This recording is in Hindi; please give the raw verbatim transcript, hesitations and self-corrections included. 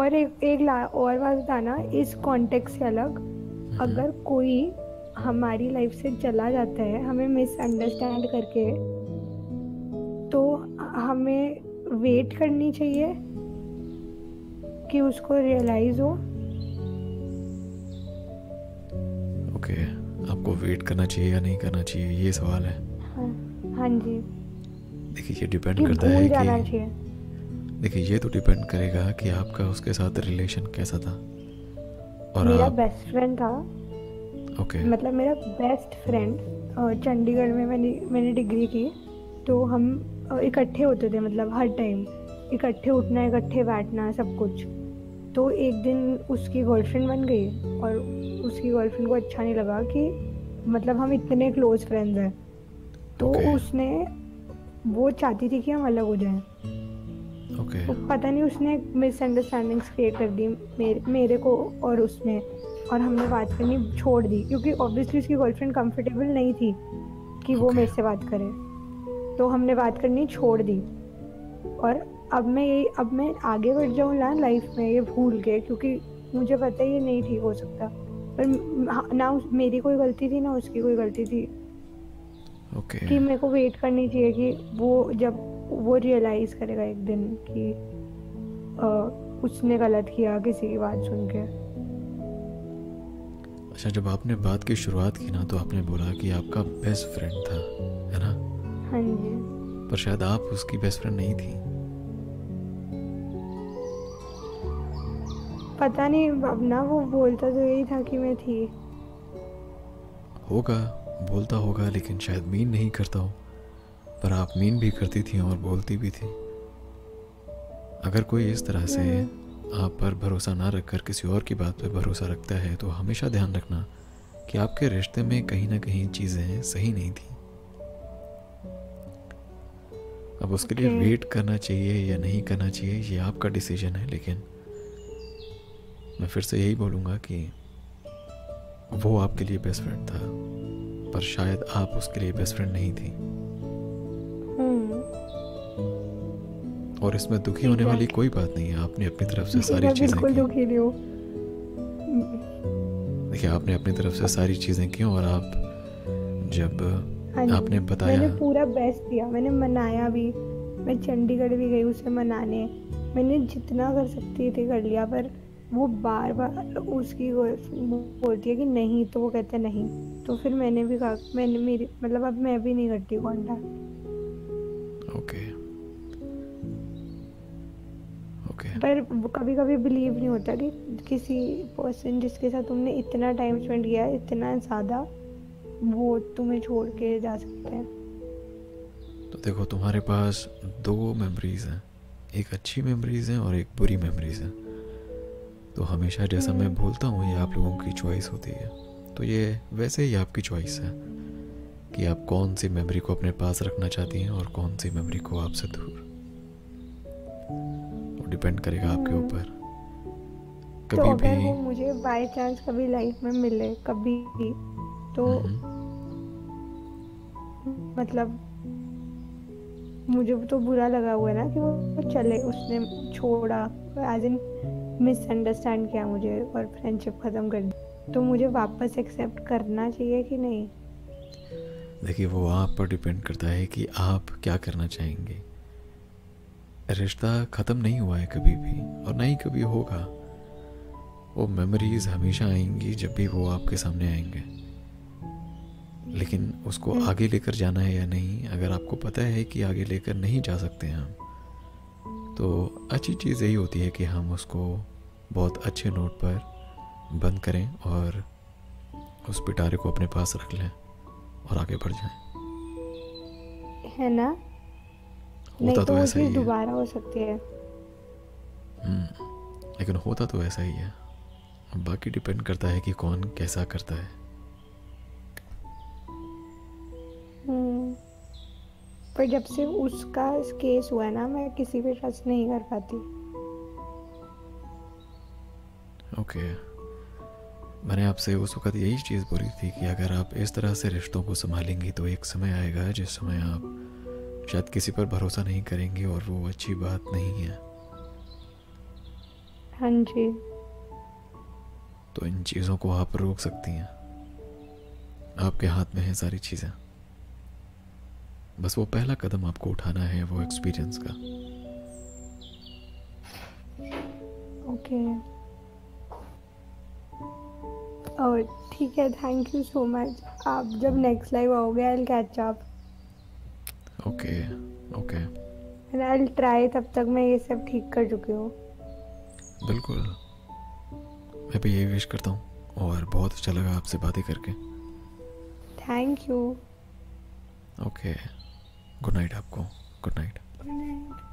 और एक एक ला, और बात बताना इस कॉन्टेक्स्ट से अलग, अगर कोई हमारी लाइफ से चला जाता है हमें मिसअंडरस्टैंड करके, तो हमें वेट करनी चाहिए कि उसको रियलाइज हो। ओके, आपको वेट करना चाहिए या नहीं करना चाहिए, ये सवाल है। हाँ, हाँ जी। देखिए ये डिपेंड करता है कि देखिए ये तो डिपेंड करेगा कि आपका उसके साथ रिलेशन कैसा था। और मेरा आप... बेस्ट फ्रेंड था। ओके। मतलब मेरा बेस्ट फ्रेंड, चंडीगढ़ में मैंने मैंने डिग्री की, तो हम इकट्ठे होते थे, मतलब हर टाइम इकट्ठे उठना, इकट्ठे बैठना, सब कुछ। तो एक दिन उसकी गर्लफ्रेंड बन गई और उसकी गर्लफ्रेंड को अच्छा नहीं लगा कि मतलब हम इतने क्लोज फ्रेंड्स हैं, तो okay. उसने वो चाहती थी कि हम अलग हो जाएं। okay. तो पता नहीं उसने मिसअंडरस्टैंडिंग्स क्रिएट कर दी मेरे मेरे को और उसने, और हमने बात करनी छोड़ दी, क्योंकि ऑब्वियसली उसकी गर्लफ्रेंड कंफर्टेबल नहीं थी कि okay. वो मेरे से बात करे, तो हमने बात करनी छोड़ दी। और अब मैं यही अब मैं आगे बढ़ जाऊँ ना लाइफ में ये भूल के, क्योंकि मुझे पता है ये नहीं ठीक हो सकता, पर ना मेरी कोई गलती थी ना उसकी कोई गलती थी। okay. कि मेरे को वेट करनी चाहिए कि वो जब वो रियलाइज़ करेगा एक दिन कि आ, उसने गलत किया किसी की बात सुन के। अच्छा, जब आपने बात की शुरुआत की ना, तो आपने बोला कि आपका बेस्ट फ्रेंड था, है ना? हाँ जी। पर शायद आप उसकी बेस्ट फ्रेंड नहीं थी। पता नहीं, अब ना वो बोलता तो यही था कि मैं थी, होगा बोलता होगा, लेकिन शायद मीन नहीं करता हो। पर आप मीन भी करती थी और बोलती भी थी। अगर कोई इस तरह से आप पर भरोसा ना रखकर किसी और की बात पर भरोसा रखता है, तो हमेशा ध्यान रखना कि आपके रिश्ते में कहीं ना कहीं चीज़ें सही नहीं थी। अब उसके okay. लिए वेट करना चाहिए या नहीं करना चाहिए, ये आपका डिसीजन है। लेकिन मैं फिर से यही बोलूँगा कि वो आपके लिए बेस्ट फ्रेंड था, पर शायद आप उसके लिए बेस्ट फ्रेंड नहीं थी। hmm. और इसमें दुखी होने वाली कोई बात नहीं है। आपने अपनी तरफ से सारी चीज़ें की। देखिए आपने अपनी तरफ से सारी चीज़ें की, और आप जब आपने बताया, मैंने पूरा बेस्ट दिया, मैंने मनाया भी, मैं चंडीगढ़ भी गई उसे मनाने, मैंने जितना कर सकती थी कर लिया। पर वो बार बार उसकी बोलती है कि नहीं, तो वो कहते नहीं, तो फिर मैंने भी कहा मैंने मेरी मतलब अब मैं भी नहीं करती कॉन्टैक्ट। Okay okay. पर कभी कभी बिलीव नहीं होता कि किसी पर्सन जिसके साथ तुमने इतना टाइम स्पेंड किया है, इतना ज़्यादा, वो तुम्हें छोड़ के जा सकते हैं। तो देखो, तुम्हारे पास दो मेमोरीज हैं, एक अच्छी मेमोरीज हैं और एक बुरी मेमोरीज हैं। तो हमेशा जैसा मैं बोलता हूँ, ये आप लोगों की चॉइस होती है, तो ये वैसे ही आपकी चॉइस है कि आप कौन सी मेमोरी को अपने पास रखना चाहती हैं और कौन सी मेमोरी को आपसे दूर। वो डिपेंड करेगा आपके ऊपर। कभी तो अगर भी वो मुझे बाय चांस कभी लाइफ में मिले कभी भी, तो मतलब मुझे तो बुरा लगा हुआ है ना कि वो चले, उसने छोड़ा, एज इन मिसअंडरस्टैंड किया मुझे और फ्रेंडशिप ख़त्म कर दी। तो मुझे वापस एक्सेप्ट करना चाहिए कि नहीं? देखिए वो आप पर डिपेंड करता है कि आप क्या करना चाहेंगे। रिश्ता ख़त्म नहीं हुआ है कभी भी, और ना ही कभी होगा। वो मेमोरीज हमेशा आएंगी जब भी वो आपके सामने आएंगे, लेकिन उसको आगे लेकर जाना है या नहीं। अगर आपको पता है कि आगे लेकर नहीं जा सकते हैं हम, तो अच्छी चीज़ यही होती है कि हम उसको बहुत अच्छे नोट पर बंद करें और उस पिटारे को अपने पास रख लें और आगे बढ़ जाएं, है ना? होता तो ऐसा ही है। दोबारा हो सकती है, लेकिन होता तो ऐसा ही है। बाकी डिपेंड करता है कि कौन कैसा करता है। पर जब से उसका केस हुआ ना, मैं किसी पे ट्रस्ट नहीं कर पाती। Okay okay. मैंने आपसे उस वक्त यही चीज़ बोली थी कि अगर आप इस तरह से रिश्तों को संभालेंगी, तो एक समय आएगा जिस समय आप शायद किसी पर भरोसा नहीं करेंगी, और वो अच्छी बात नहीं है। हाँ जी, तो इन चीज़ों को आप रोक सकती हैं, आपके हाथ में है सारी चीज़ें, बस वो पहला कदम आपको उठाना है, वो एक्सपीरियंस का। ओके और ठीक है, थैंक यू सो मच। आप जब नेक्स्ट लाइव आओगे I will catch up. Okay okay, and I will try, तब तक मैं ये सब ठीक कर चुकी हूँ। बिल्कुल, मैं भी यही विश करता हूँ, और बहुत अच्छा लगा आपसे बातें करके। Thank you. Okay, good night आपको। Good night.